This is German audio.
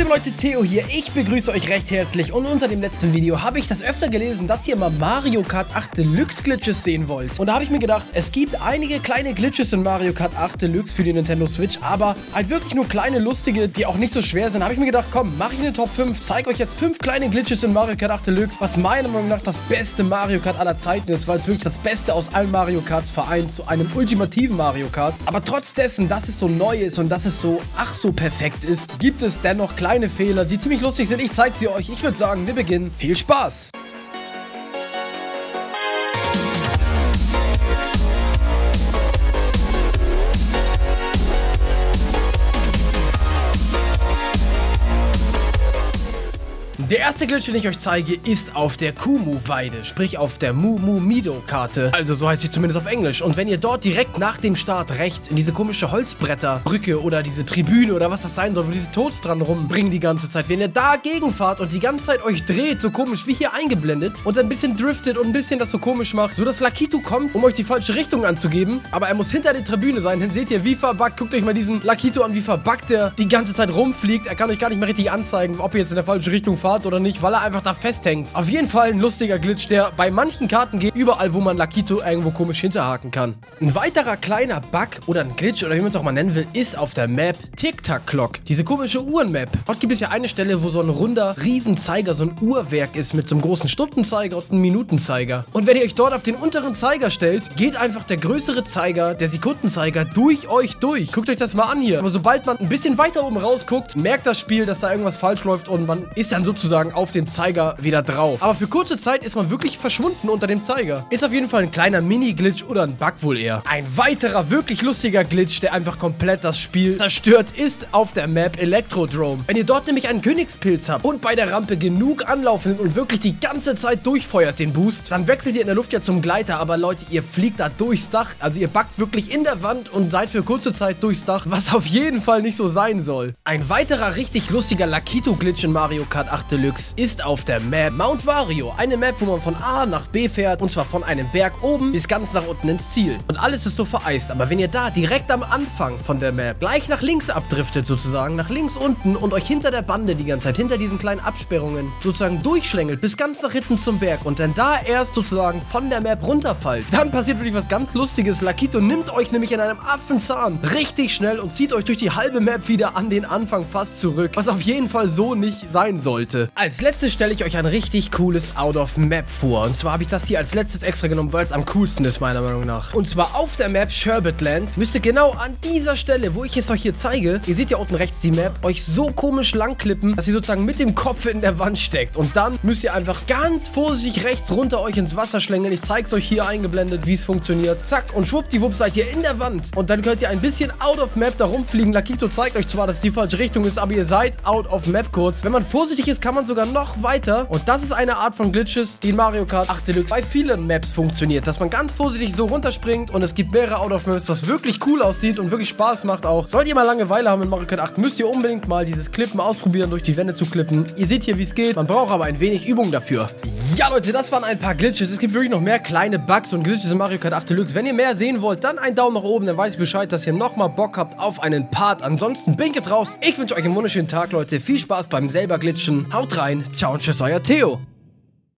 liebe Leute, Theo hier, ich begrüße euch recht herzlich und unter dem letzten Video habe ich das öfter gelesen, dass ihr mal Mario Kart 8 Deluxe Glitches sehen wollt. Und da habe ich mir gedacht, es gibt einige kleine Glitches in Mario Kart 8 Deluxe für die Nintendo Switch, aber halt wirklich nur kleine, lustige, die auch nicht so schwer sind. Da habe ich mir gedacht, komm, mache ich eine Top 5, zeige euch jetzt 5 kleine Glitches in Mario Kart 8 Deluxe, was meiner Meinung nach das beste Mario Kart aller Zeiten ist, weil es wirklich das Beste aus allen Mario Karts vereint zu einem ultimativen Mario Kart. Aber trotz dessen, dass es so neu ist und dass es so, ach so perfekt ist, gibt es dennoch kleine Fehler, die ziemlich lustig sind. Ich zeige sie euch. Ich würde sagen, wir beginnen. Viel Spaß! Der erste Glitch, den ich euch zeige, ist auf der Kumu-Weide, sprich auf der Mumu-Mido-Karte. Also so heißt sie zumindest auf Englisch. Und wenn ihr dort direkt nach dem Start rechts in diese komische Holzbretterbrücke oder diese Tribüne oder was das sein soll, wo diese Toads dran rumbringen die ganze Zeit, wenn ihr dagegen fahrt und die ganze Zeit euch dreht, so komisch wie hier eingeblendet und ein bisschen driftet und ein bisschen das so komisch macht, so dass Lakitu kommt, um euch die falsche Richtung anzugeben, aber er muss hinter der Tribüne sein. Dann seht ihr, wie verbuggt, guckt euch mal diesen Lakitu an, wie verbuggt der die ganze Zeit rumfliegt. Er kann euch gar nicht mehr richtig anzeigen, ob ihr jetzt in der falschen Richtung fahrt oder nicht, weil er einfach da festhängt. Auf jeden Fall ein lustiger Glitch, der bei manchen Karten geht, überall, wo man Lakitu irgendwo komisch hinterhaken kann. Ein weiterer kleiner Bug oder ein Glitch oder wie man es auch mal nennen will, ist auf der Map Tic-Tac-Clock. Diese komische Uhren-Map. Dort gibt es ja eine Stelle, wo so ein runder Riesenzeiger, so ein Uhrwerk ist mit so einem großen Stundenzeiger und einem Minutenzeiger. Und wenn ihr euch dort auf den unteren Zeiger stellt, geht einfach der größere Zeiger, der Sekundenzeiger, durch euch durch. Guckt euch das mal an hier. Aber sobald man ein bisschen weiter oben rausguckt, merkt das Spiel, dass da irgendwas falsch läuft und man ist dann sozusagen auf dem Zeiger wieder drauf. Aber für kurze Zeit ist man wirklich verschwunden unter dem Zeiger. Ist auf jeden Fall ein kleiner Mini-Glitch oder ein Bug wohl eher. Ein weiterer wirklich lustiger Glitch, der einfach komplett das Spiel zerstört, ist auf der Map Electrodrome. Wenn ihr dort nämlich einen Königspilz habt und bei der Rampe genug Anlauf nimmt und wirklich die ganze Zeit durchfeuert den Boost, dann wechselt ihr in der Luft ja zum Gleiter, aber Leute, ihr fliegt da durchs Dach. Also ihr backt wirklich in der Wand und seid für kurze Zeit durchs Dach, was auf jeden Fall nicht so sein soll. Ein weiterer richtig lustiger Lakitu-Glitch in Mario Kart 8 Deluxe ist auf der Map Mount Wario. Eine Map, wo man von A nach B fährt und zwar von einem Berg oben bis ganz nach unten ins Ziel. Und alles ist so vereist, aber wenn ihr da direkt am Anfang von der Map gleich nach links abdriftet sozusagen, nach links unten und euch hinter der Bande die ganze Zeit, hinter diesen kleinen Absperrungen sozusagen durchschlängelt bis ganz nach hinten zum Berg und dann da erst sozusagen von der Map runterfallt, dann passiert wirklich was ganz Lustiges. Lakitu nimmt euch nämlich in einem Affenzahn richtig schnell und zieht euch durch die halbe Map wieder an den Anfang fast zurück, was auf jeden Fall so nicht sein sollte. Als letztes stelle ich euch ein richtig cooles Out-of-Map vor. Und zwar habe ich das hier als letztes extra genommen, weil es am coolsten ist, meiner Meinung nach. Und zwar auf der Map Sherbetland müsst ihr genau an dieser Stelle, wo ich es euch hier zeige, ihr seht ja unten rechts die Map, euch so komisch langklippen, dass ihr sozusagen mit dem Kopf in der Wand steckt. Und dann müsst ihr einfach ganz vorsichtig rechts runter euch ins Wasser schlängeln. Ich zeige es euch hier eingeblendet, wie es funktioniert. Zack, und schwuppdiwupp seid ihr in der Wand. Und dann könnt ihr ein bisschen Out-of-Map da rumfliegen. Lakitu zeigt euch zwar, dass die falsche Richtung ist, aber ihr seid Out-of-Map kurz. Wenn man vorsichtig ist, kann man sogar noch weiter. Und das ist eine Art von Glitches, die in Mario Kart 8 Deluxe bei vielen Maps funktioniert. Dass man ganz vorsichtig so runterspringt und es gibt mehrere Out-of-Maps, was wirklich cool aussieht und wirklich Spaß macht auch. Sollt ihr mal Langeweile haben in Mario Kart 8, müsst ihr unbedingt mal dieses Klippen ausprobieren, durch die Wände zu klippen. Ihr seht hier, wie es geht. Man braucht aber ein wenig Übung dafür. Ja, Leute, das waren ein paar Glitches. Es gibt wirklich noch mehr kleine Bugs und Glitches in Mario Kart 8 Deluxe. Wenn ihr mehr sehen wollt, dann einen Daumen nach oben, dann weiß ich Bescheid, dass ihr nochmal Bock habt auf einen Part. Ansonsten bin ich jetzt raus. Ich wünsche euch einen wunderschönen Tag, Leute. Viel Spaß beim selber Glitchen. Haut rein, ciao und tschüss, euer Theo.